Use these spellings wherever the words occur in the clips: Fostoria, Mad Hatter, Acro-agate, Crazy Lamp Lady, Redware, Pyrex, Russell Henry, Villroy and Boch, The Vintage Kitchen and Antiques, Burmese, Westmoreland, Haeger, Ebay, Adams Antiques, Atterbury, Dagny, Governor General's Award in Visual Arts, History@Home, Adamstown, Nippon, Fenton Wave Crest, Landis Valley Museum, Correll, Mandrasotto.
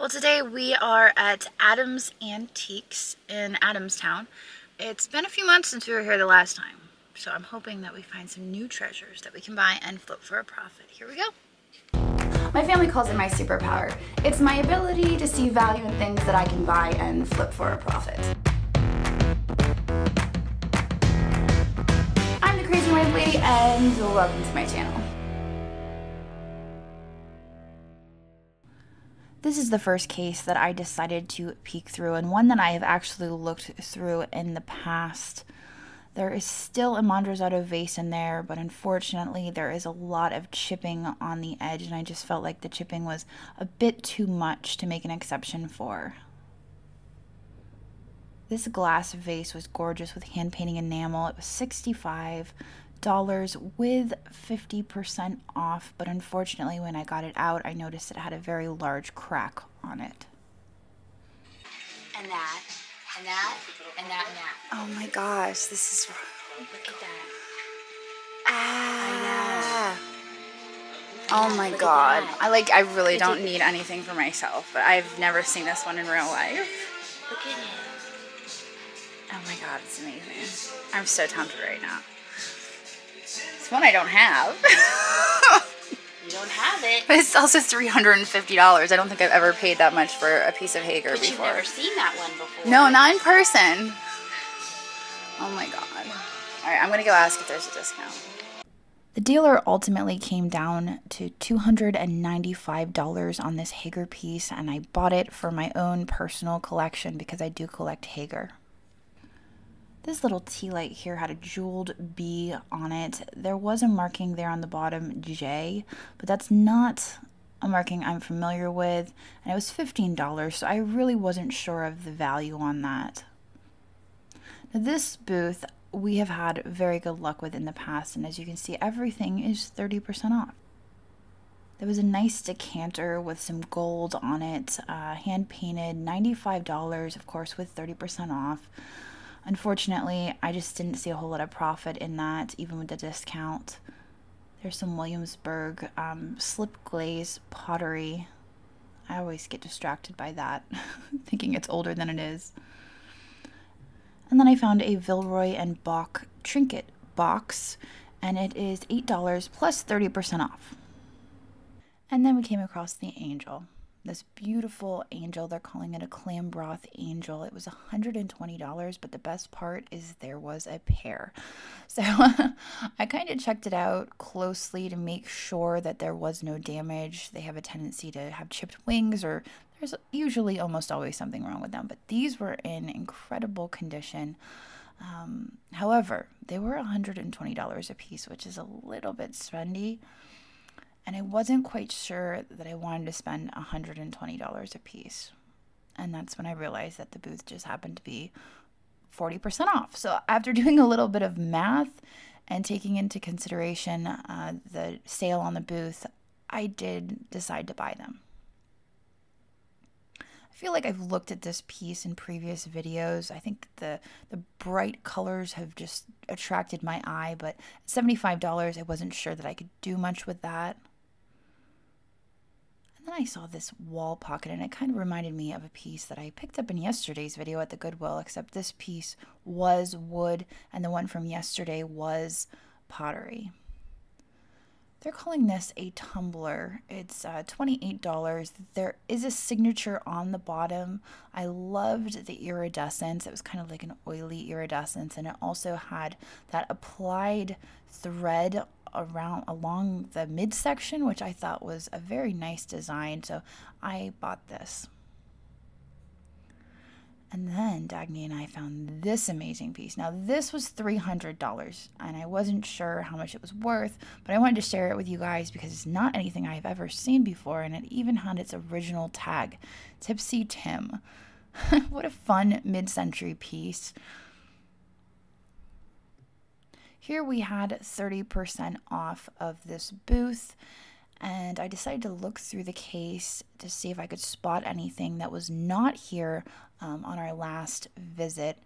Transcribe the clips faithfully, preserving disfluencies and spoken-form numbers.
Well, today we are at Adams Antiques in Adamstown. It's been a few months since we were here the last time, so I'm hoping that we find some new treasures that we can buy and flip for a profit. Here we go. My family calls it my superpower. It's my ability to see value in things that I can buy and flip for a profit. I'm the Crazy Lamp Lady and welcome to my channel. This is the first case that I decided to peek through, and one that I have actually looked through in the past. There is still a Mandrasotto vase in there, but unfortunately there is a lot of chipping on the edge, and I just felt like the chipping was a bit too much to make an exception for. This glass vase was gorgeous with hand painting enamel. It was sixty-five dollars with fifty percent off, but unfortunately when I got it out, I noticed it had a very large crack on it. And that, and that, and that, and that. Oh my gosh, this is... Look at that. Ah! I know. Oh my God. I like, I really don't need anything for myself, but I've never seen this one in real life. Look at it. Oh my God, it's amazing. I'm so tempted right now. It's one I don't have. You don't have it. But it's also three hundred fifty dollars. I don't think I've ever paid that much for a piece of Haeger but before. But you've never seen that one before. No, not in person. Oh my God. All right, I'm going to go ask if there's a discount. The dealer ultimately came down to two hundred ninety-five dollars on this Haeger piece, and I bought it for my own personal collection because I do collect Haeger. This little tea light here had a jeweled B on it. There was a marking there on the bottom, J, but that's not a marking I'm familiar with, and it was fifteen dollars, so I really wasn't sure of the value on that. Now this booth we have had very good luck with in the past, and as you can see, everything is thirty percent off. There was a nice decanter with some gold on it, uh, hand-painted, ninety-five dollars, of course, with thirty percent off. Unfortunately, I just didn't see a whole lot of profit in that, even with the discount. There's some Williamsburg um, slip glaze pottery. I always get distracted by that, thinking it's older than it is. And then I found a Villroy and Boch trinket box, and it is eight dollars plus thirty percent off. And then we came across the angel. This beautiful angel, they're calling it a clam broth angel. It was one hundred twenty dollars, but the best part is there was a pair. So I kind of checked it out closely to make sure that there was no damage. They have a tendency to have chipped wings, or there's usually almost always something wrong with them, but these were in incredible condition. Um, however, they were one hundred twenty dollars a piece, which is a little bit spendy. And I wasn't quite sure that I wanted to spend one hundred twenty dollars a piece. And that's when I realized that the booth just happened to be forty percent off. So after doing a little bit of math and taking into consideration uh, the sale on the booth, I did decide to buy them. I feel like I've looked at this piece in previous videos. I think the the bright colors have just attracted my eye, but at seventy-five dollars, I wasn't sure that I could do much with that. And then I saw this wall pocket, and it kind of reminded me of a piece that I picked up in yesterday's video at the Goodwill, except this piece was wood, and the one from yesterday was pottery. They're calling this a tumbler. It's uh, twenty-eight dollars. There is a signature on the bottom. I loved the iridescence. It was kind of like an oily iridescence, and it also had that applied thread around along the midsection, which I thought was a very nice design, so I bought this. And then Dagny and I found this amazing piece. Now this was three hundred dollars, and I wasn't sure how much it was worth, but I wanted to share it with you guys because it's not anything I've ever seen before, and it even had its original tag, Tipsy Tim. What a fun mid-century piece. Here we had thirty percent off of this booth, and I decided to look through the case to see if I could spot anything that was not here um, on our last visit.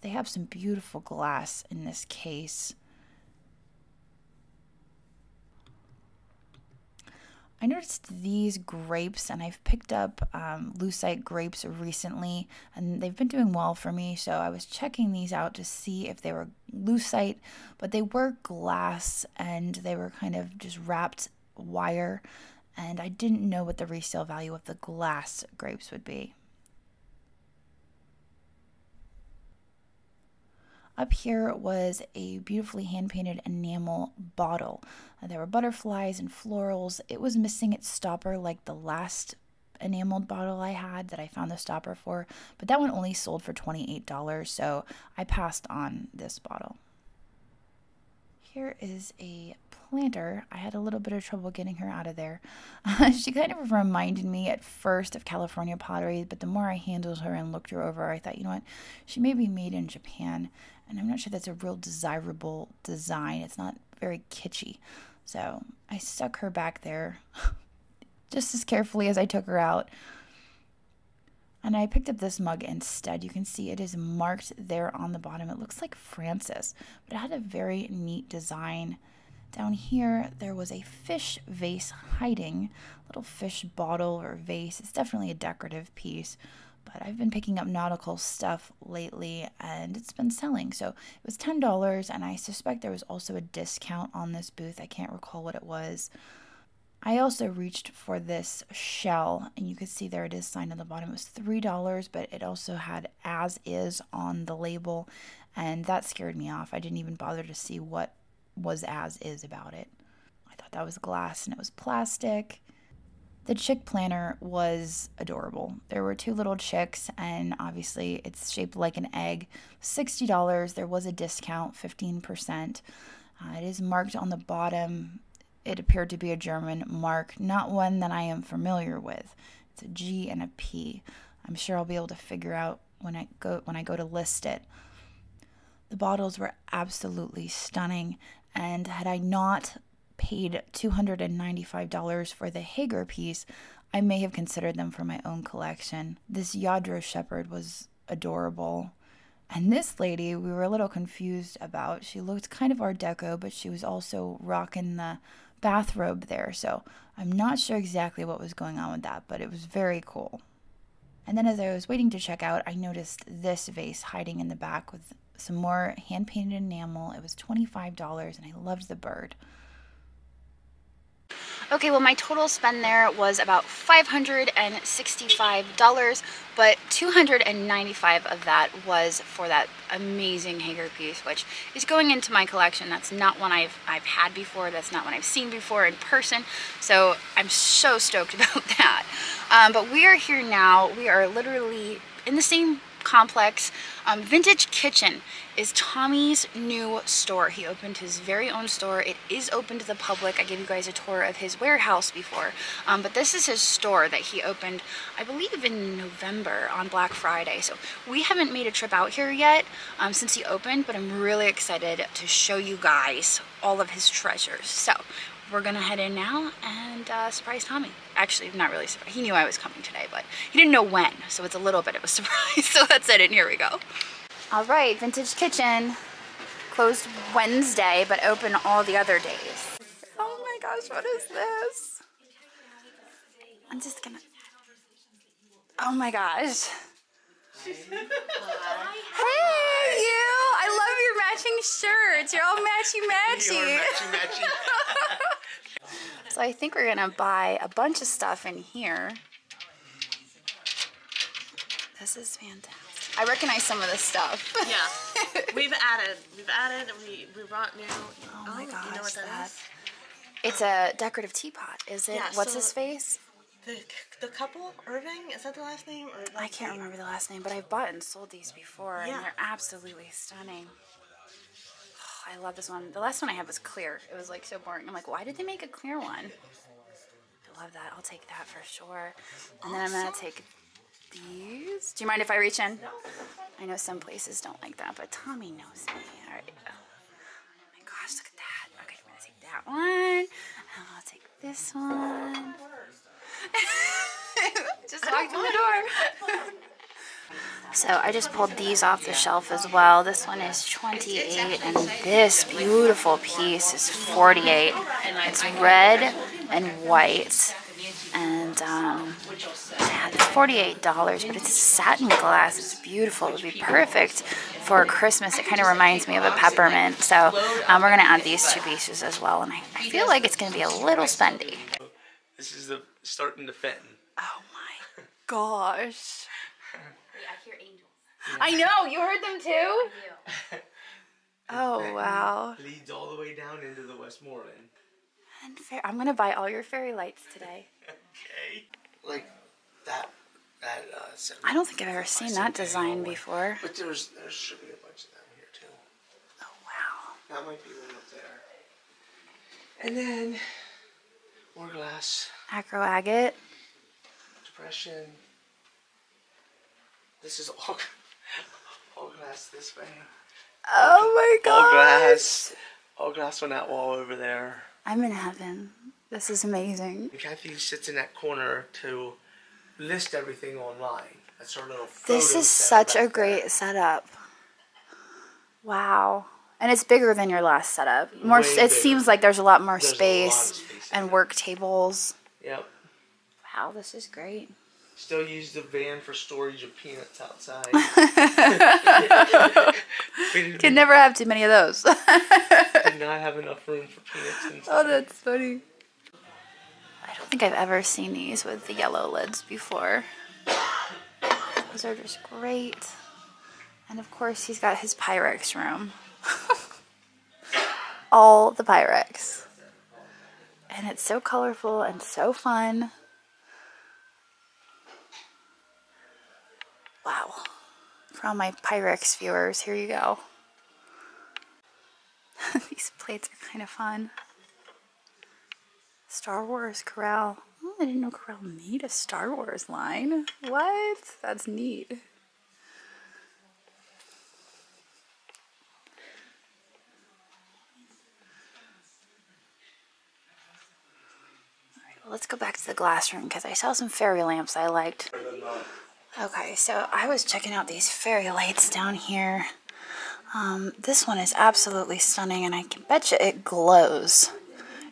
They have some beautiful glass in this case. I noticed these grapes, and I've picked up um, lucite grapes recently, and they've been doing well for me, so I was checking these out to see if they were lucite, but they were glass, and they were kind of just wrapped wire, and I didn't know what the resale value of the glass grapes would be. Up here was a beautifully hand-painted enamel bottle. There were butterflies and florals. It was missing its stopper like the last enameled bottle I had that I found the stopper for, but that one only sold for twenty-eight dollars, so I passed on this bottle. Here is a planter. I had a little bit of trouble getting her out of there. Uh, she kind of reminded me at first of California pottery, but the more I handled her and looked her over, I thought, you know what, she may be made in Japan, and I'm not sure that's a real desirable design. It's not very kitschy. So I stuck her back there just as carefully as I took her out. And I picked up this mug instead. You can see it is marked there on the bottom. It looks like Francis, but it had a very neat design. Down here, there was a fish vase hiding, a little fish bottle or vase. It's definitely a decorative piece, but I've been picking up nautical stuff lately, and it's been selling. So it was ten dollars, and I suspect there was also a discount on this booth. I can't recall what it was. I also reached for this shell, and you can see there it is signed on the bottom. It was three dollars, but it also had as is on the label, and that scared me off. I didn't even bother to see what was as is about it. I thought that was glass, and it was plastic. The chick planter was adorable. There were two little chicks, and obviously it's shaped like an egg. sixty dollars, there was a discount, fifteen percent. Uh, it is marked on the bottom. It appeared to be a German mark, not one that I am familiar with. It's a G and a P. I'm sure I'll be able to figure out when I go when I go to list it. The bottles were absolutely stunning, and had I not paid two hundred ninety-five dollars for the Haeger piece, I may have considered them for my own collection. This Yadro Shepherd was adorable. And this lady, we were a little confused about. She looked kind of Art Deco, but she was also rocking the bathrobe there. So I'm not sure exactly what was going on with that, but it was very cool. And then as I was waiting to check out, I noticed this vase hiding in the back with some more hand-painted enamel. It was twenty-five dollars, and I loved the bird. Okay, well, my total spend there was about five hundred sixty-five dollars, but two hundred ninety-five dollars of that was for that amazing Haeger piece, which is going into my collection. That's not one I've, I've had before. That's not one I've seen before in person, so I'm so stoked about that. Um, but we are here now. We are literally in the same complex. Um, Vintage Kitchen is Tommy's new store. He opened his very own store. It is open to the public. I gave you guys a tour of his warehouse before, um, but this is his store that he opened, I believe, in November on Black Friday. So we haven't made a trip out here yet um, since he opened, but I'm really excited to show you guys all of his treasures. So we're gonna head in now and uh, surprise Tommy. Actually, not really surprised. He knew I was coming today, but he didn't know when, so it's a little bit of a surprise. So that's it, and here we go. All right, Vintage Kitchen. Closed Wednesday, but open all the other days. Oh my gosh, what is this? I'm just gonna... Oh my gosh. Hey, you! I love your matching shirts. You're all matchy-matchy. So I think we're gonna buy a bunch of stuff in here. This is fantastic. I recognize some of this stuff. Yeah, we've added, we've added, and we we brought new. Oh my oh, gosh, you know what that, that is? It's a decorative teapot, is it? Yeah, What's so his face? The the couple Irving, is that the last name? Or I can't remember the last name, but I've bought and sold these before, yeah. And they're absolutely stunning. I love this one. The last one I had was clear. It was like so boring. I'm like, why did they make a clear one? I love that. I'll take that for sure. And then I'm going to take these. Do you mind if I reach in? No. I know some places don't like that, but Tommy knows me. All right. Oh my gosh, look at that. Okay, I'm going to take that one. And I'll take this one. Just walked in the door. So I just pulled these off the shelf as well. This one is twenty-eight and this beautiful piece is forty-eight. It's red and white. And um, yeah, it's forty-eight dollars, but it's satin glass. It's beautiful. It would be perfect for Christmas. It kind of reminds me of a peppermint. So um, we're going to add these two pieces as well. And I, I feel like it's going to be a little spendy. This is the start into Fenton. Oh my gosh. I hear angels. Yeah. I know. You heard them too? Oh, Fenton wow. Leads all the way down into the Westmoreland. I'm gonna buy all your fairy lights today. Okay. Like that. That. Uh, I don't think I've ever seen that design before. But there's there should be a bunch of them here too. Oh wow. That might be one up there. And then more glass. Acro-agate. Depression. This is all all glass this way. Oh my God. All glass. All glass on that wall over there. I'm in heaven. This is amazing. And Kathy sits in that corner to list everything online. That's her little photo. This is such a great setup. Wow. And it's bigger than your last setup. More. It seems like there's a lot more space and work tables. Yep. Wow, this is great. Still use the van for storage of peanuts outside. Can never have too many of those. Did not have enough room for peanuts inside. Oh, that's funny. I don't think I've ever seen these with the yellow lids before. Those are just great. And of course, he's got his Pyrex room. All the Pyrex. And it's so colorful and so fun. Wow. For all my Pyrex viewers, here you go. These plates are kind of fun. Star Wars Correll. Oh, I didn't know Correll made a Star Wars line. What? That's neat. All right, well, let's go back to the glass room because I saw some fairy lamps I liked. Okay, so I was checking out these fairy lights down here. Um, this one is absolutely stunning, and I can bet you it glows.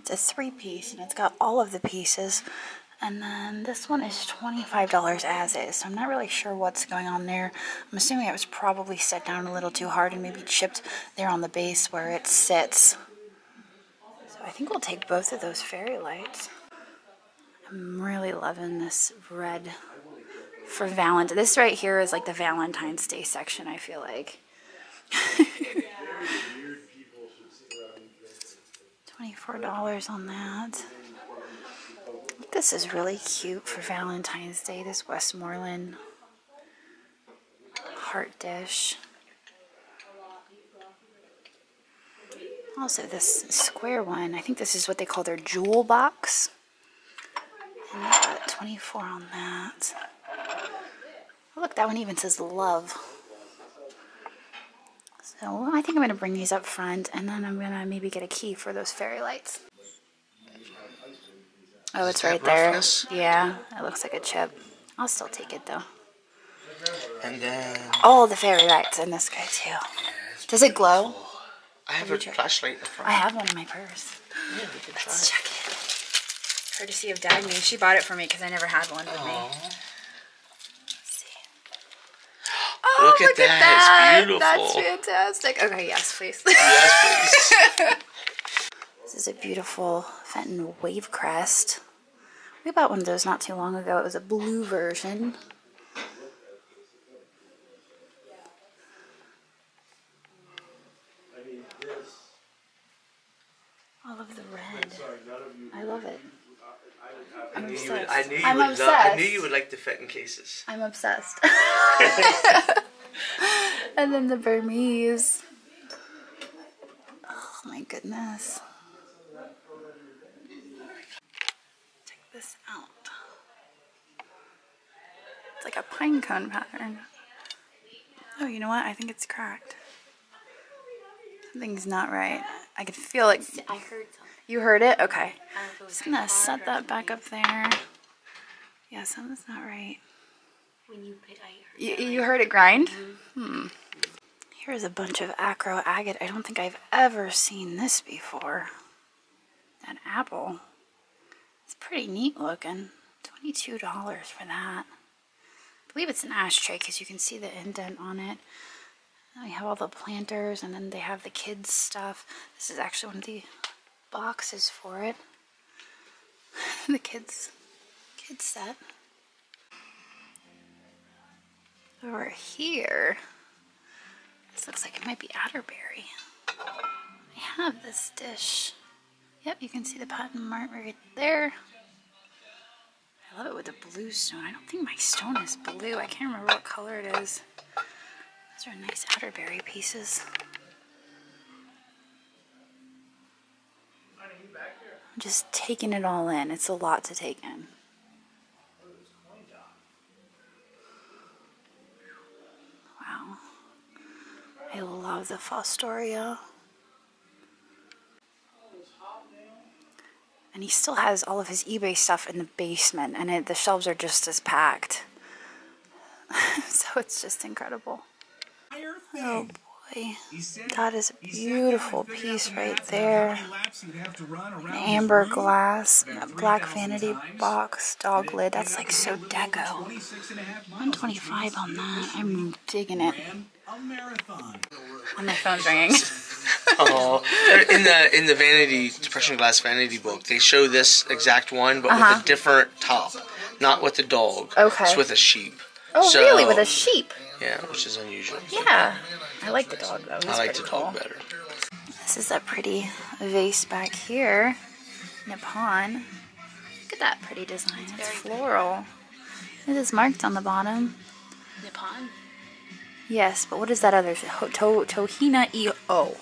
It's a three-piece, and it's got all of the pieces. And then this one is twenty-five dollars as is, so I'm not really sure what's going on there. I'm assuming it was probably set down a little too hard and maybe chipped there on the base where it sits. So I think we'll take both of those fairy lights. I'm really loving this red. For Valentine, this right here is like the Valentine's Day section, I feel like. twenty-four dollars on that. This is really cute for Valentine's Day, this Westmoreland heart dish. Also this square one, I think this is what they call their jewel box. And they got twenty-four on that. Look, that one even says love. So I think I'm going to bring these up front, and then I'm going to maybe get a key for those fairy lights. Oh, it's right there. Yeah, it looks like a chip. I'll still take it, though. And then... Oh, the fairy lights in this guy, too. Does it glow? I have a flashlight in front. I have one in my purse. Let's check it. Courtesy of Dagny. She bought it for me because I never had one with me. Oh, look, look at that. That, it's beautiful. That's fantastic. Okay, yes, please. Yes, please. This is a beautiful Fenton Wave Crest. We bought one of those not too long ago. It was a blue version. All of the red. I love it. I'm obsessed. Would, I, knew you I'm would obsessed. Love, I knew you would like the Fenton cases. I'm obsessed. And then the Burmese. Oh my goodness. Check this out. It's like a pine cone pattern. Oh, you know what? I think it's cracked. Something's not right. I can feel it. I heard something. You heard it? Okay. I'm just going to set that back up there. Yeah, something's not right. When you put, I heard you, you heard it grind? Mm-hmm. Hmm. Here's a bunch of acro-agate. I don't think I've ever seen this before. That apple. It's pretty neat looking. twenty-two dollars for that. I believe it's an ashtray because you can see the indent on it. And we have all the planters, and then they have the kids' stuff. This is actually one of the boxes for it. The kids, kids set. Over here, this looks like it might be Atterbury. I have this dish. Yep, you can see the patent mark right there. I love it with the blue stone. I don't think my stone is blue. I can't remember what color it is. Those are nice Atterbury pieces. I'm just taking it all in. It's a lot to take in. Wow. I love the Fostoria. And he still has all of his eBay stuff in the basement, and it, the shelves are just as packed. So it's just incredible. Oh boy, that is a beautiful piece right there. An amber glass, a black vanity box dog lid. That's like so deco. one twenty-five on that. I'm digging it. And my phone's ringing. Oh, in the in the vanity depression glass vanity book, they show this exact one, but uh-huh. with a different top, not with the dog. Okay, it's with a sheep. Oh, so, really? With a sheep? Yeah, which is unusual. Yeah. I like the dog, though. He's I like the cool. dog better. This is a pretty vase back here. Nippon. Look at that pretty design. It's, it's floral. Pretty. It is marked on the bottom. Nippon? Yes, but what is that other? To Tohina E O.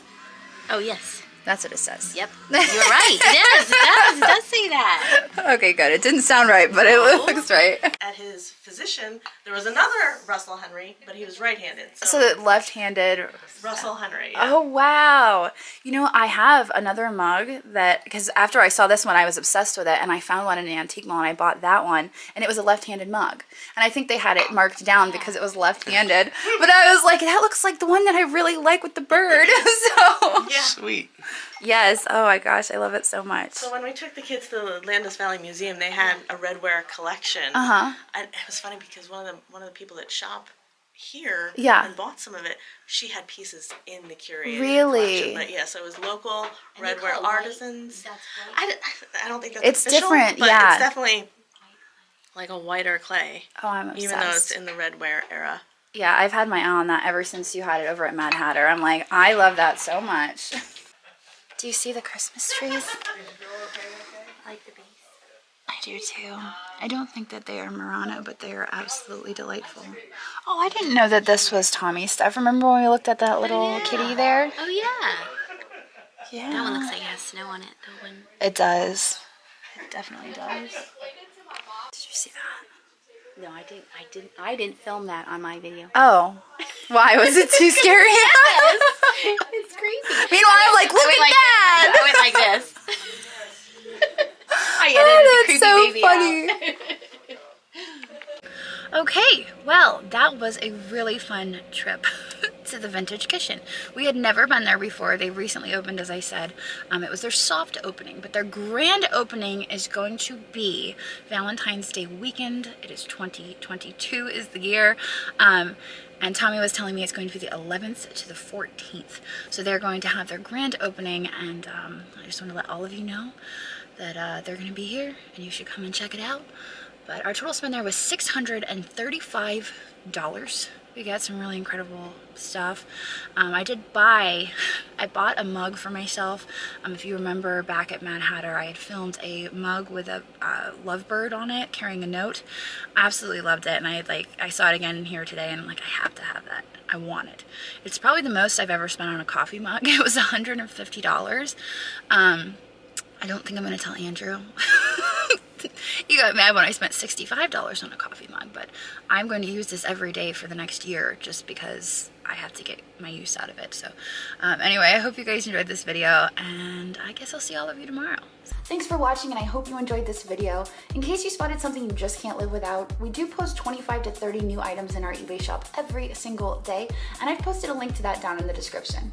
Oh, yes. That's what it says. Yep. You're right. Yes, it does. It does say that. Okay, good. It didn't sound right, but it oh. looks right. At his physician, there was another Russell Henry, but he was right-handed. So, so left-handed. Russell Henry. Yeah. Oh, wow. You know, I have another mug that, because after I saw this one, I was obsessed with it, and I found one in an antique mall, and I bought that one, and it was a left-handed mug. And I think they had it marked down because it was left-handed. But I was like, that looks like the one that I really like with the bird. So yeah. Sweet. Yes. Oh my gosh, I love it so much. So when we took the kids to the Landis Valley Museum, they had a Redware collection. Uh huh. And it was funny because one of the one of the people that shop here yeah. and bought some of it, she had pieces in the curated really. Collection. But yeah, so it was local and Redware artisans. That's right. I, I don't think that's it's official, different. But yeah, it's definitely like a whiter clay. Oh, I'm obsessed. Even though it's in the Redware era. Yeah, I've had my eye on that ever since you had it over at Mad Hatter. I'm like, I love that so much. Do you see the Christmas trees? I like the base. I do too. I don't think that they are Murano, but they are absolutely delightful. Oh, I didn't know that this was Tommy stuff. Remember when we looked at that little oh, yeah. kitty there? Oh yeah. Yeah. That one looks like it has snow on it. That one. It does. It definitely does. Did you see that? No, I didn't. I didn't. I didn't film that on my video. Oh. Why was it too scary? Yes. It's crazy. Meanwhile, I'm like, look at that! I went like this. I edited the creepy baby out. Okay, well, that was a really fun trip to the Vintage Kitchen. We had never been there before. They recently opened, as I said. Um, it was their soft opening, but their grand opening is going to be Valentine's Day weekend. It is twenty twenty-two is the year. Um, And Tommy was telling me it's going to be the eleventh to the fourteenth. So they're going to have their grand opening, and um, I just want to let all of you know that uh, they're going to be here, and you should come and check it out. But our total spend there was six hundred thirty-five dollars. We got some really incredible stuff. Um, I did buy, I bought a mug for myself. Um, if you remember back at Mad Hatter, I had filmed a mug with a uh, lovebird on it carrying a note. Absolutely loved it, and I had, like I saw it again in here today, and I'm like, I have to have that. I want it. It's probably the most I've ever spent on a coffee mug. It was one hundred fifty dollars. Um, I don't think I'm gonna tell Andrew. You got mad when I spent sixty-five dollars on a coffee mug, but I'm going to use this every day for the next year just because I had to get my use out of it. So um, anyway, I hope you guys enjoyed this video, and I guess I'll see all of you tomorrow. Thanks for watching, and I hope you enjoyed this video. In case you spotted something you just can't live without, we do post twenty-five to thirty new items in our eBay shop every single day, and I've posted a link to that down in the description.